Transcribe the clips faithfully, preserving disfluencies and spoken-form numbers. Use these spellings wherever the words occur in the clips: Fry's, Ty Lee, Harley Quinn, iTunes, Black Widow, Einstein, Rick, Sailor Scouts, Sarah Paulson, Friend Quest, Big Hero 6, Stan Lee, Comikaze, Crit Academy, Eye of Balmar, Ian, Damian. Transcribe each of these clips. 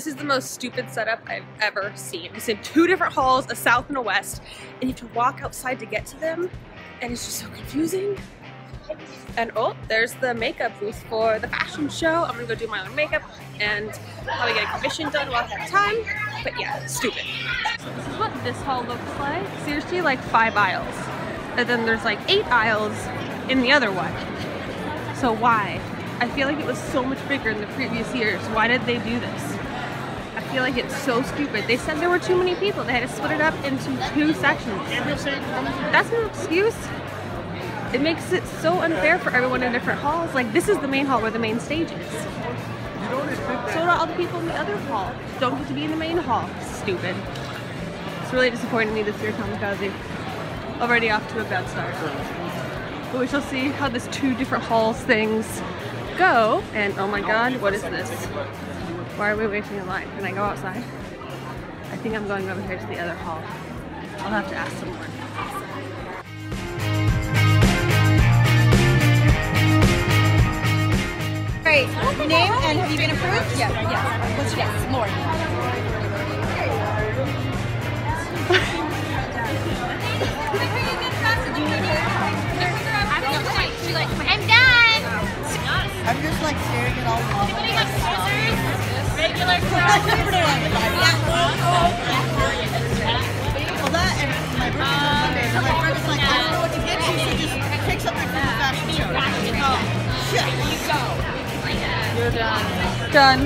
This is the most stupid setup I've ever seen. It's in two different halls, a south and a west, and you have to walk outside to get to them, and it's just so confusing. And oh, there's the makeup booth for the fashion show. I'm gonna go do my own makeup and probably get a commission done while I have time. But yeah, stupid. So this is what this hall looks like. Seriously, like five aisles. And then there's like eight aisles in the other one. So why? I feel like it was so much bigger in the previous years. Why did they do this? I feel like it's so stupid. They said there were too many people. They had to split it up into two sections. That's no excuse. It makes it so unfair for everyone in different halls. Like, this is the main hall where the main stage is. So do all the people in the other hall. Don't get to be in the main hall. Stupid. It's really disappointing me this year, Comikaze. Already off to a bad start. But we shall see how this two different halls things go. And oh my god, what is this? Why are we waiting in line? Can I go outside? I think I'm going over here to the other hall. I'll have to ask someone. Great. Name and have you been approved? Yeah. Yes. What's your name? Lauren. I'm done. I'm just like staring at all the people. Anybody have scissors? Regular scissors. Well, that and my brother's on Monday, so my brother's like, I don't know what to get you, so just picks up my friend's fashion show. There you go. You're done. Done.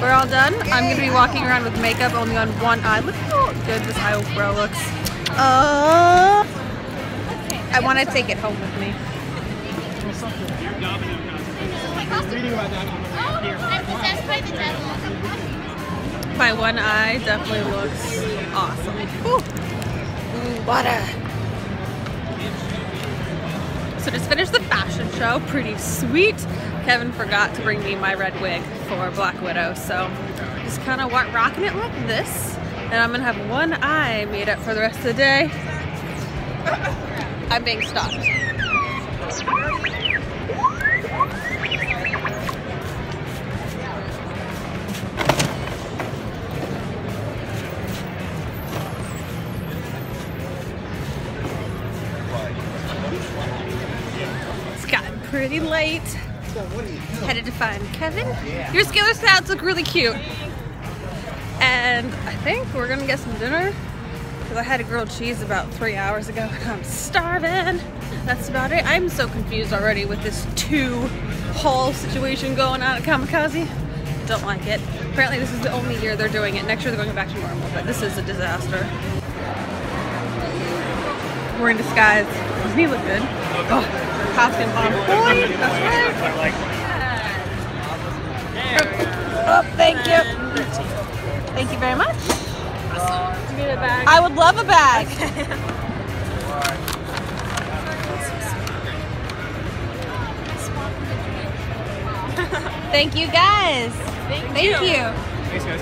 We're all done. I'm going to be walking around with makeup only on one eye. Look how good this eyebrow looks. Uh, I want to take it home with me. My one eye definitely looks awesome. Ooh, water. So just finished the fashion show. Pretty sweet. Kevin forgot to bring me my red wig for Black Widow, so just kind of rocking it like this. And I'm gonna have one eye made up for the rest of the day. I'm being stopped. It's gotten pretty late. Headed to find Kevin. Your Sailor Scouts look really cute. And I think we're gonna get some dinner because I had a grilled cheese about three hours ago and I'm starving. That's about it. I'm so confused already with this two hall situation going on at Comikaze. Don't like it. Apparently this is the only year they're doing it. Next year they're going back to normal, but this is a disaster. We're in disguise. Doesn't he look good? Oh, costume on point. That's right. Oh, thank you. Thank you very much. Awesome. Do you need a bag? I would love a bag. Thank you guys. Thank, Thank you. you. Thanks guys.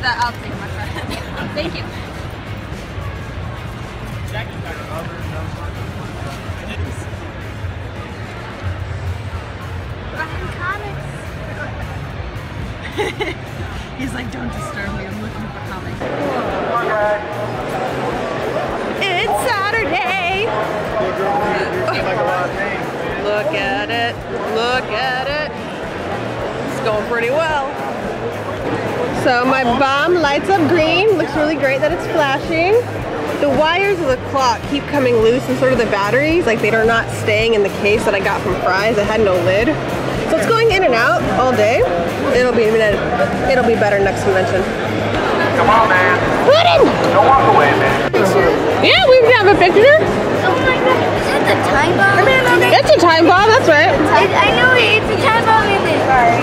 That I'll take my friend. Thank you. Buying comics. He's like, don't disturb me, I'm looking for comics. It's Saturday! Oh. Look at it, look at it. It's going pretty well. So my bomb lights up green, looks really great that it's flashing. The wires of the clock keep coming loose and sort of the batteries, like they are not staying in the case that I got from Fry's, it had no lid. So it's going in and out all day. It'll be it'll be better next convention. Come on, man. Pudding! Don't walk away, man. Yeah, we can have a picture. Oh my god, is that the time bomb? It's a time bomb, that's right. I, I know it. It's a time bomb in there. Sorry.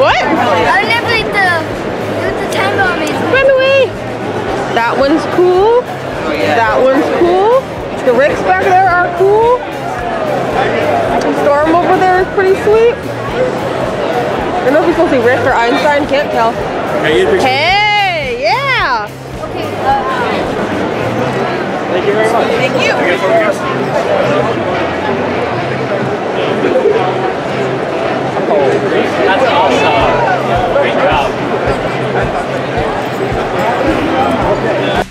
What? I never it's the it's a time bomb in there. Run away. That one's cool. That one's cool. The Ricks back there are cool. Storm over there is pretty sweet. I don't know if you're supposed to see Rick or Einstein, can't tell. Hey, hey, yeah! Okay, uh, thank you very much. Thank you. That's awesome. Great job.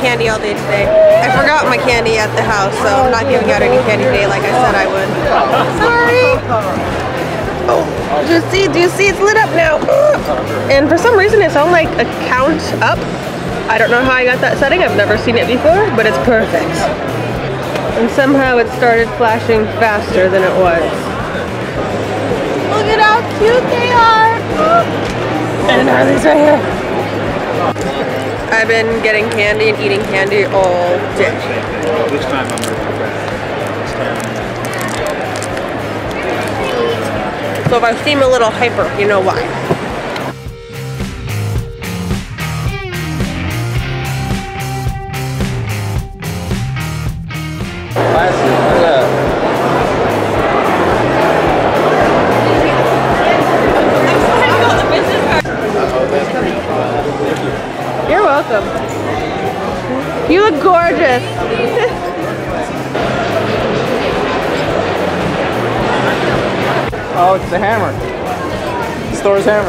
Candy all day today. I forgot my candy at the house, so I'm not giving out any candy today like I said I would. Sorry! Oh, do you see? Do you see? It's lit up now. And for some reason it's on like a count up. I don't know how I got that setting. I've never seen it before, but it's perfect. And somehow it started flashing faster than it was. Look at how cute they are! And Harley's right here. I've been getting candy and eating candy all day. This time I'm really So if I seem a little hyper, you know why. You look gorgeous. Oh, it's the hammer. The store's hammer.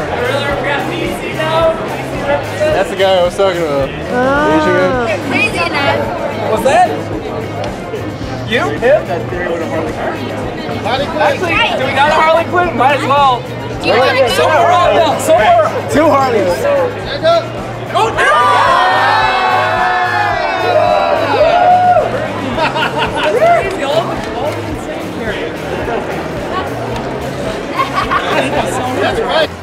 That's the guy I was talking about. Oh. You're crazy enough. What's that? You? Him? Actually, do we got a Harley Quinn? Might as well. So are So are two Harleys. Oh, no!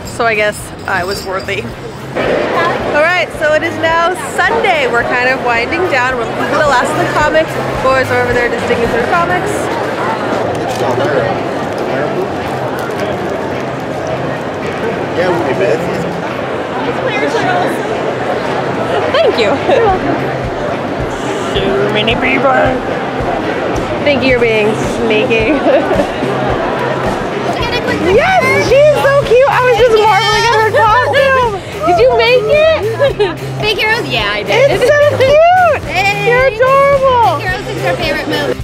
So I guess I was worthy. Alright, so it is now Sunday. We're kind of winding down. We're looking at the last of the comics. The boys are over there just digging through the comics. Yeah, we'll be bad. Thank you. You're welcome. So many people. I think you're being sneaky. Yes, she's so cute. I was just marveling at her costume. Did you make it? Big Heroes? Yeah, I did. It's so cute. You're adorable. Big Heroes is her favorite movie.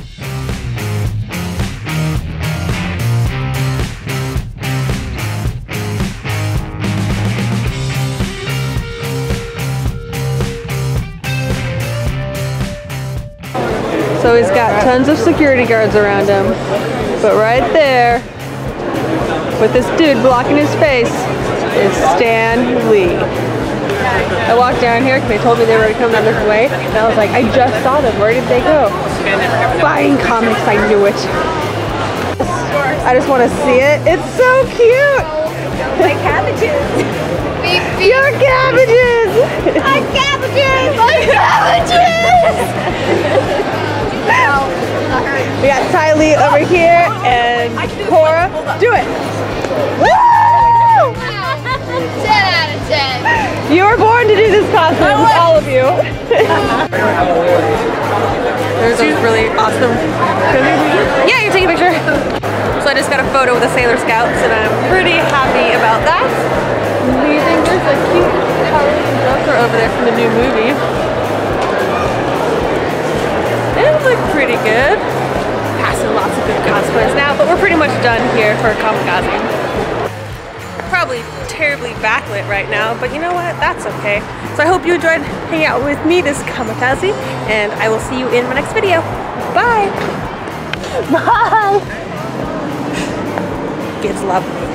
So he's got tons of security guards around him, but right there, with this dude blocking his face, is Stan Lee. I walked down here because they told me they were coming down this way, and I was like, I just saw them, where did they go? Buying comics, I knew it. I just want to see it. It's so cute! My cabbages! Your cabbages! My cabbages! My cabbages! We got Ty Lee over here and Cora. Do it! Woo! ten out of ten. You were born to do this costume, all of you. There's a really awesome. Yeah, you're taking a picture. So I just got a photo with the Sailor Scouts and I'm pretty happy about that. Do you think there's a cute Halloween Joker over there from the new movie? Look pretty good. Passing lots of good cosplays now, but we're pretty much done here for Comikaze. Probably terribly backlit right now, but you know what? That's okay. So I hope you enjoyed hanging out with me this Comikaze, and I will see you in my next video. Bye! Bye! It's lovely.